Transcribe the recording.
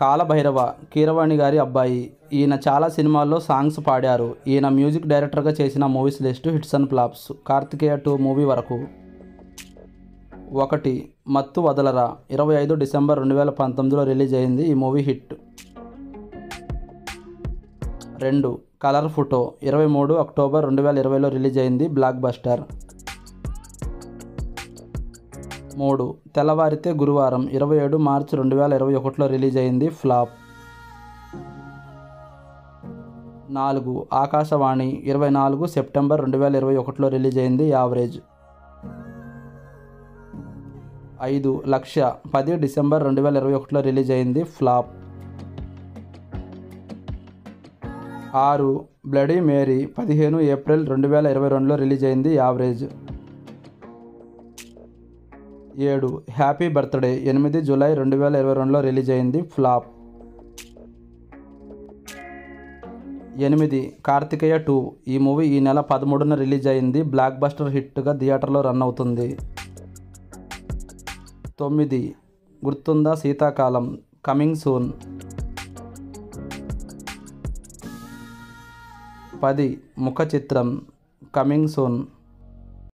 కాల భైరవ కీరవాణి గారి అబ్బాయి. ఈయన చాలా సినిమాల్లో సాంగ్స్ పాడారు. ఈయన మ్యూజిక్ డైరెక్టర్గా చేసిన movies list hits and flops. Karthikeya 2 movie వరకు. 1. మత్తు వదలరా 25 డిసెంబర్ 2019లో రిలీజ్ అయింది. ఈ movie hit. 2. Colour photo 23 October 2020లో రిలీజ్ అయింది. Blockbuster. 3. Thellavarithe Guruvaram 27 March 2021లో రిలీజ్ అయింది. ఫ్లాప్. 4. ఆకాశవాణి 24 సెప్టెంబర్ 2021లో రిలీజ్ అయింది. యావరేజ్. 5. లక్షయ 10 డిసెంబర్ 2021లో రిలీజ్ అయింది. ఫ్లాప్. 6. బ్లడీ మేరీ 15 ఏప్రిల్ 2022లో రిలీజ్ అయింది. యావరేజ్. 7. హ్యాపీ బర్త్డే 8 జూలై 2022లో రిలీజ్ అయింది. ఫ్లాప్. 8. కార్తికేయ 2 ఈ మూవీ ఈ నెల 13న రిలీజ్ అయింది. బ్లాక్ బస్టర్ హిట్గా థియేటర్లో రన్ అవుతుంది. 9. Gurthunda Seethakalam coming soon. 10. Mukhachitram coming soon.